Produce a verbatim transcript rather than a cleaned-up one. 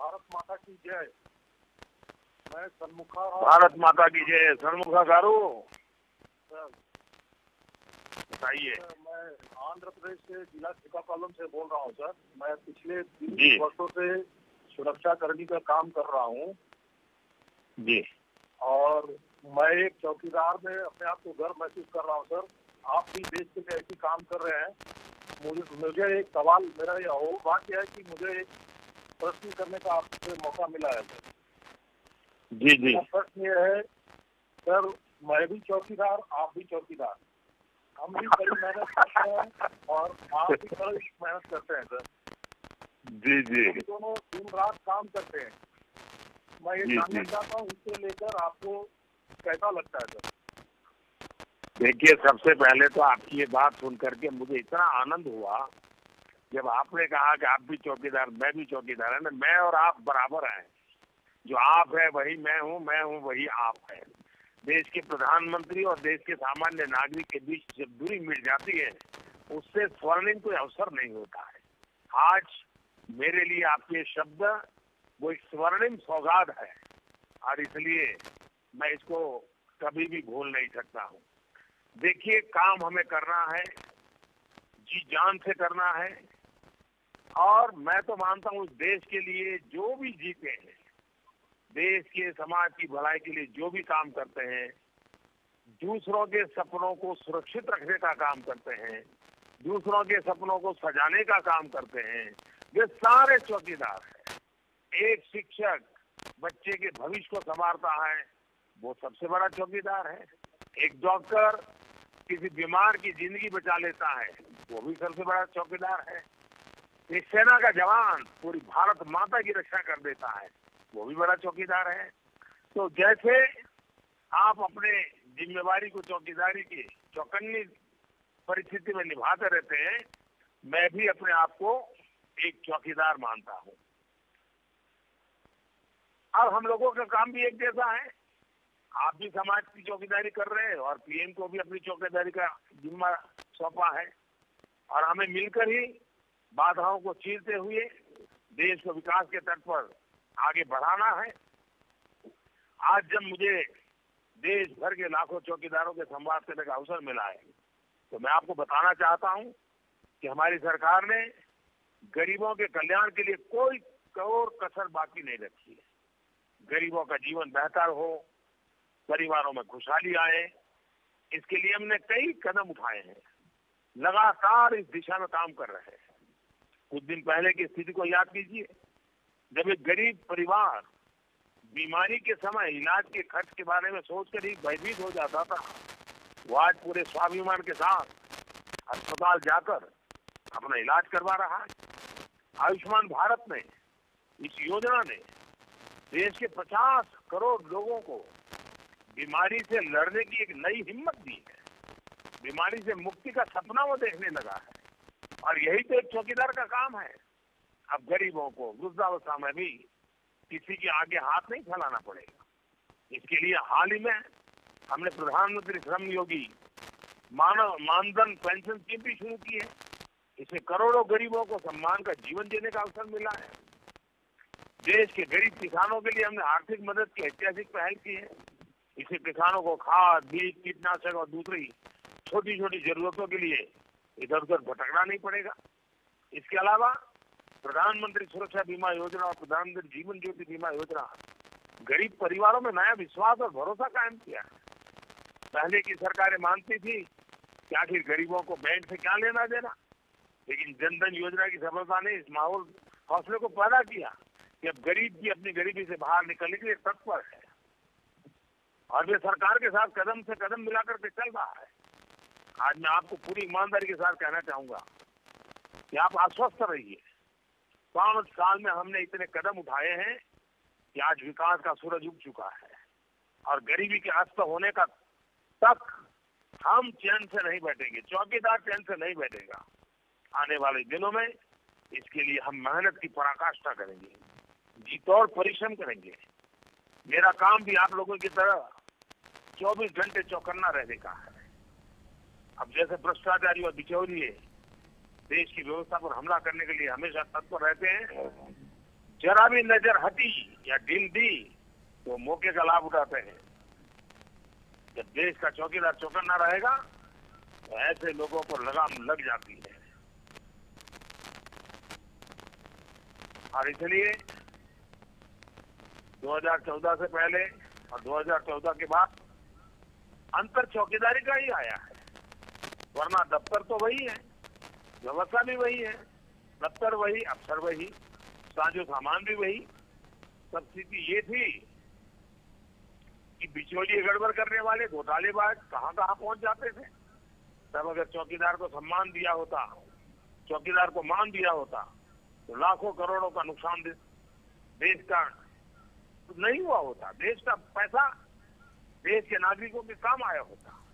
भारत माता की जय। मैं सन्मुखा। भारत माता की जय। सन्मुखा गारू बताइए। मैं आंध्र प्रदेश के जिला श्रीकाकुलम से बोल रहा हूँ सर। मैं पिछले तीन वर्षों से सुरक्षा कर्मी का काम कर रहा हूँ जी, और मैं एक चौकीदार में अपने आप को गर्व महसूस कर रहा हूँ सर। आप भी देश के लिए ऐसी काम कर रहे हैं। मुझे मुझे एक सवाल, मेरा यह हो बात यह है कि मुझे एक प्रश्न करने का आपसे मौका मिला है सर। जी जी। प्रश्न यह है सर, मैं भी चौकीदार, आप भी चौकीदार, हम भी कड़ी मेहनत करते हैं और आप भी कड़ी मेहनत करते हैं सर। जी जी। दोनों दिन रात काम करते हैं। मैं ये जानना चाहता हूँ इससे लेकर आपको कैसा लगता है सर? देखिए, सबसे पहले तो आपकी ये बात सुन करके मुझे इतना आनंद हुआ जब आपने कहा कि आप भी चौकीदार मैं भी चौकीदार है ना। मैं और आप बराबर हैं। जो आप है वही मैं हूँ, मैं हूँ वही आप है। देश के प्रधानमंत्री और देश के सामान्य नागरिक के बीच जब दूरी मिल जाती है उससे स्वर्णिम कोई अवसर नहीं होता है। आज मेरे लिए आपके शब्द वो एक स्वर्णिम सौगात है और इसलिए मैं इसको कभी भी भूल नहीं सकता हूँ। देखिए, काम हमें करना है, जी जान से करना है, और मैं तो मानता हूँ देश के लिए जो भी जीते हैं, देश के समाज की भलाई के लिए जो भी काम करते हैं, दूसरों के सपनों को सुरक्षित रखने का काम करते हैं, दूसरों के सपनों को सजाने का काम करते हैं, वे सारे चौकीदार हैं। एक शिक्षक बच्चे के भविष्य को संवारता है, वो सबसे बड़ा चौकीदार है। एक डॉक्टर किसी बीमार की जिंदगी बचा लेता है, वो भी सबसे बड़ा चौकीदार है। एक सेना का जवान पूरी भारत माता की रक्षा कर देता है, वो भी बड़ा चौकीदार है। तो जैसे आप अपने जिम्मेवारी को चौकीदारी की चौकन्नी परिस्थिति में निभाते रहते हैं, मैं भी अपने आप को एक चौकीदार मानता हूँ। अब हम लोगों का काम भी एक जैसा है। आप भी समाज की चौकीदारी कर रहे हैं और पीएम को भी अपनी चौकीदारी का जिम्मा सौंपा है, और हमें मिलकर ही बाधाओं को चीरते हुए देश को विकास के तट पर आगे बढ़ाना है। आज जब मुझे देश भर के लाखों चौकीदारों के संवाद करने का अवसर मिला है तो मैं आपको बताना चाहता हूं कि हमारी सरकार ने गरीबों के कल्याण के लिए कोई और कसर बाकी नहीं रखी है। गरीबों का जीवन बेहतर हो, परिवारों में खुशहाली आए, इसके लिए हमने कई कदम उठाए हैं। लगातार इस दिशा में काम कर रहे हैं। कुछ दिन पहले की स्थिति को याद कीजिए, जब एक गरीब परिवार बीमारी के समय इलाज के खर्च के बारे में सोचकर ही भयभीत हो जाता था, वो आज पूरे स्वाभिमान के साथ अस्पताल जाकर अपना इलाज करवा रहा है। आयुष्मान भारत ने, इस योजना ने देश के पचास करोड़ लोगों को बीमारी से लड़ने की एक नई हिम्मत दी है। बीमारी से मुक्ति का सपना वो देखने लगा है, और यही तो एक चौकीदार का काम है। अब गरीबों को वृद्धावस्था में भी किसी के आगे हाथ नहीं फैलाना पड़ेगा। इसके लिए हाल ही में हमने प्रधानमंत्री श्रम योगी मानव मानधन पेंशन स्कीम भी शुरू की है। इससे करोड़ों गरीबों को सम्मान का जीवन जीने का अवसर मिला है। देश के गरीब किसानों के लिए हमने आर्थिक मदद की ऐतिहासिक पहल की है। इससे किसानों को खाद, बीज, कीटनाशक और दूसरी छोटी छोटी जरूरतों के लिए इधर उधर भटकना नहीं पड़ेगा। इसके अलावा प्रधानमंत्री सुरक्षा बीमा योजना और प्रधानमंत्री जीवन ज्योति बीमा योजना गरीब परिवारों में नया विश्वास और भरोसा कायम किया है। पहले की सरकारें मानती थी कि आखिर गरीबों को बैंक से क्या लेना देना, लेकिन जन धन योजना की सफलता ने इस माहौल हौसले को पैदा किया कि अब गरीब भी अपनी गरीबी से बाहर निकलने के लिए तत्पर है, और वे सरकार के साथ कदम से कदम मिलाकर के चल रहा है। आज मैं आपको पूरी ईमानदारी के साथ कहना चाहूंगा कि आप आश्वस्त रहिए। पांच साल में हमने इतने कदम उठाए हैं कि आज विकास का सूरज उग चुका है, और गरीबी के अस्त होने का तक हम चैन से नहीं बैठेंगे। चौकीदार चैन से नहीं बैठेगा। आने वाले दिनों में इसके लिए हम मेहनत की पराकाष्ठा करेंगे, जीतोड़ परिश्रम करेंगे। मेरा काम भी आप लोगों की तरह चौबीस घंटे चौकन्ना रहने का है। अब जैसे भ्रष्टाचारी और बिचौलिए देश की व्यवस्था पर हमला करने के लिए हमेशा तत्पर रहते हैं, जरा भी नजर हटी या ढील दी तो मौके का लाभ उठाते हैं। जब देश का चौकीदार चौकन्ना रहेगा तो ऐसे लोगों को लगाम लग जाती है। और इसलिए दो हज़ार चौदह से पहले और दो हज़ार चौदह के बाद अंतर चौकीदारी का ही आया है, वरना दफ्तर तो वही है, व्यवस्था भी वही है, दफ्तर वही, अफसर वही, साजो सामान भी वही। सब स्थिति ये थी कि बिचौलिए गड़बड़ करने वाले घोटालेबाज कहाँ कहाँ पहुंच जाते थे। तब अगर चौकीदार को सम्मान दिया होता, चौकीदार को मान दिया होता तो लाखों करोड़ों का नुकसान देश का नहीं हुआ होता, देश का पैसा देश के नागरिकों के काम आया होता।